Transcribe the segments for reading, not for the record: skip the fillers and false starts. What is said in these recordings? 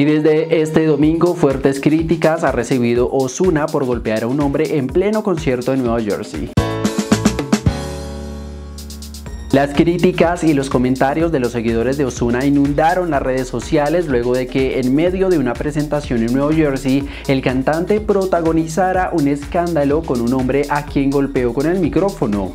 Y desde este domingo, fuertes críticas ha recibido Ozuna por golpear a un hombre en pleno concierto en Nueva Jersey. Las críticas y los comentarios de los seguidores de Ozuna inundaron las redes sociales luego de que, en medio de una presentación en Nueva Jersey, el cantante protagonizara un escándalo con un hombre a quien golpeó con el micrófono.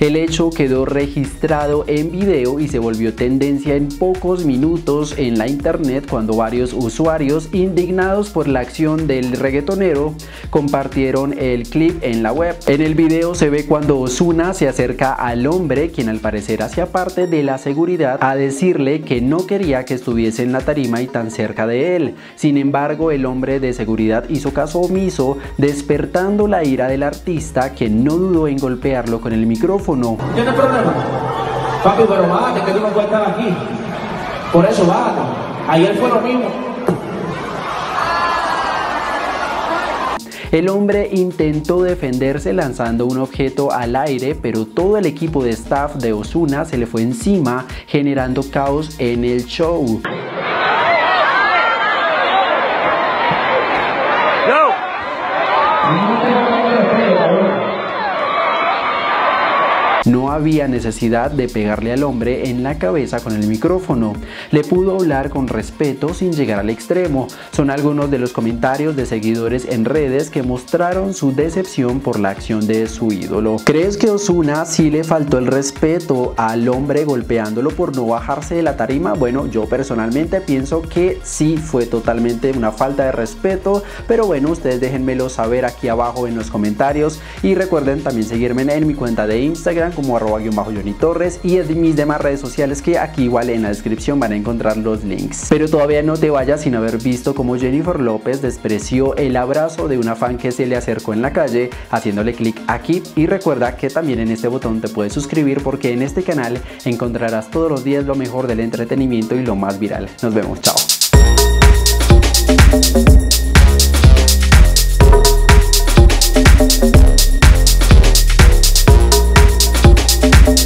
El hecho quedó registrado en video y se volvió tendencia en pocos minutos en la internet cuando varios usuarios, indignados por la acción del reggaetonero, compartieron el clip en la web. En el video se ve cuando Ozuna se acerca al hombre, quien al parecer hacía parte de la seguridad, a decirle que no quería que estuviese en la tarima y tan cerca de él. Sin embargo, el hombre de seguridad hizo caso omiso, despertando la ira del artista, quien no dudó en golpearlo con el micrófono. ¿Tienes problema? Papi, pero bájate, que tú no puedes estar aquí. Por eso bájate. Ayer fue lo mismo. El hombre intentó defenderse lanzando un objeto al aire, pero todo el equipo de staff de Ozuna se le fue encima, generando caos en el show. No había necesidad de pegarle al hombre en la cabeza con el micrófono. Le pudo hablar con respeto sin llegar al extremo. Son algunos de los comentarios de seguidores en redes que mostraron su decepción por la acción de su ídolo. ¿Crees que Ozuna sí le faltó el respeto al hombre golpeándolo por no bajarse de la tarima? Bueno, yo personalmente pienso que sí fue totalmente una falta de respeto, pero bueno, ustedes déjenmelo saber aquí abajo en los comentarios y recuerden también seguirme en mi cuenta de Instagram como @Johnny Torres y en mis demás redes sociales, que aquí igual en la descripción van a encontrar los links. Pero todavía no te vayas sin haber visto cómo Jennifer López despreció el abrazo de una fan que se le acercó en la calle, haciéndole clic aquí. Y recuerda que también en este botón te puedes suscribir, porque en este canal encontrarás todos los días lo mejor del entretenimiento y lo más viral. Nos vemos, chao.